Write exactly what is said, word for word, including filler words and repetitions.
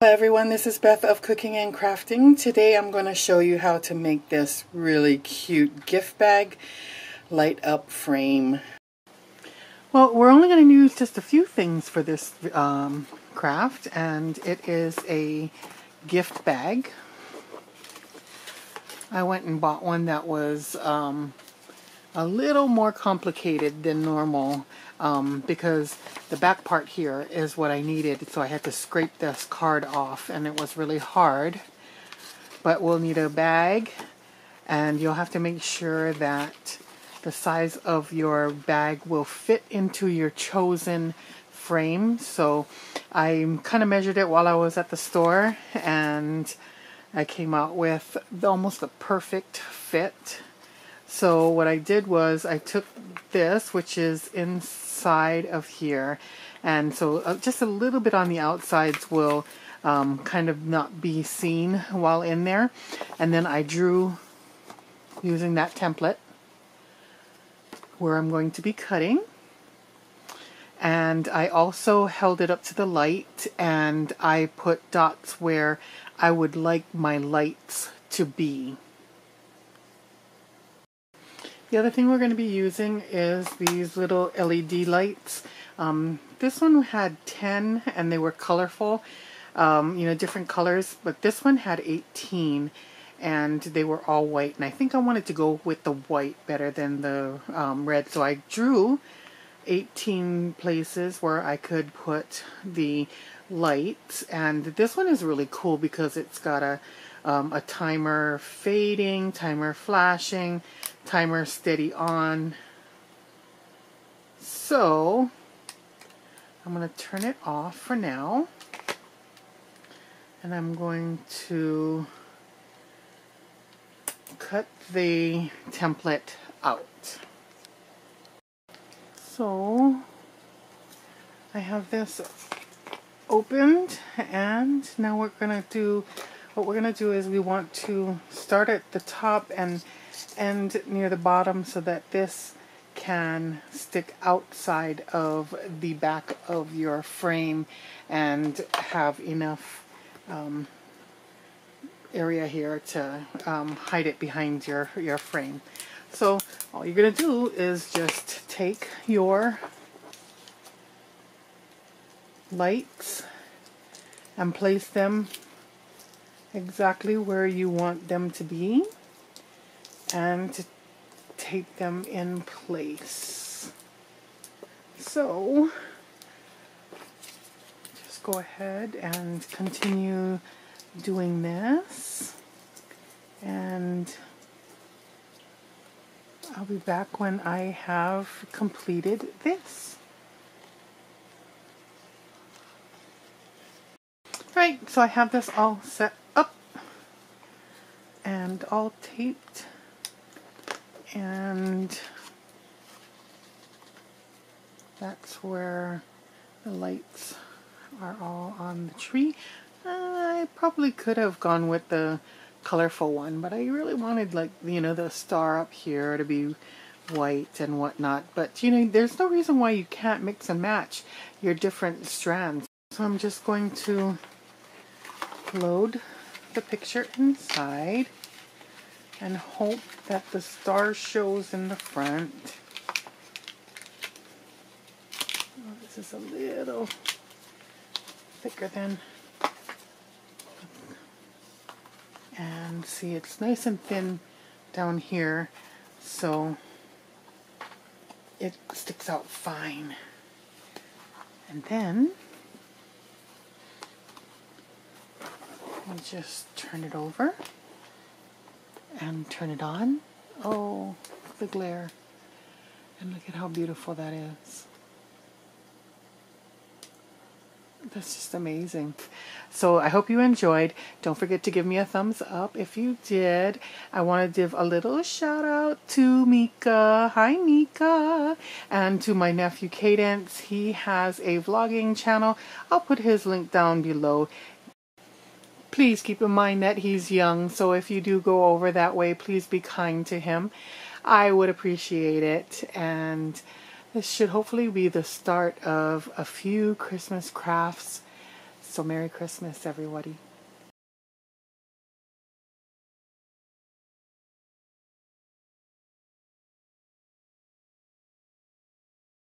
Hello everyone, this is Beth of Cooking and Crafting. Today I'm going to show you how to make this really cute gift bag light up frame. Well, we're only going to use just a few things for this um, craft, and it is a gift bag. I went and bought one that was um, a little more complicated than normal um, because the back part here is what I needed, so I had to scrape this card off and it was really hard. But we'll need a bag, and you'll have to make sure that the size of your bag will fit into your chosen frame. So I kind of measured it while I was at the store, and I came out with almost the perfect fit. So what I did was I took this, which is inside of here, and so just a little bit on the outsides will um, kind of not be seen while in there. And then I drew using that template where I'm going to be cutting. And I also held it up to the light, and I put dots where I would like my lights to be. The other thing we're going to be using is these little L E D lights. Um, this one had ten, and they were colorful, um, you know, different colors, but this one had eighteen, and they were all white, and I think I wanted to go with the white better than the um, red, so I drew eighteen places where I could put the lights. And this one is really cool because it's got a um, a timer fading, timer flashing, timer steady on. So I'm going to turn it off for now, and I'm going to cut the template out. So I have this opened, and now we're gonna do what we're gonna do is we want to start at the top and end near the bottom so that this can stick outside of the back of your frame and have enough um, area here to um, hide it behind your your frame. So all you're going to do is just take your lights and place them exactly where you want them to be, and tape them in place. So just go ahead and continue doing this, and I'll be back when I have completed this. Right, so I have this all set up and all taped, and that's where the lights are all on the tree. I probably could have gone with the colorful one, but I really wanted, like, you know, the star up here to be white and whatnot. But, you know, there's no reason why you can't mix and match your different strands. So I'm just going to load the picture inside and hope that the star shows in the front. Oh, this is a little thicker than. And see, it's nice and thin down here, so it sticks out fine. And then I'll just turn it over and turn it on. Oh, the glare. And look at how beautiful that is. That's just amazing. So I hope you enjoyed. Don't forget to give me a thumbs up if you did. I want to give a little shout out to Mika. Hi, Mika. And to my nephew Cadence. He has a vlogging channel. I'll put his link down below. Please keep in mind that he's young, so if you do go over that way, please be kind to him. I would appreciate it. And this should hopefully be the start of a few Christmas crafts. So Merry Christmas, everybody.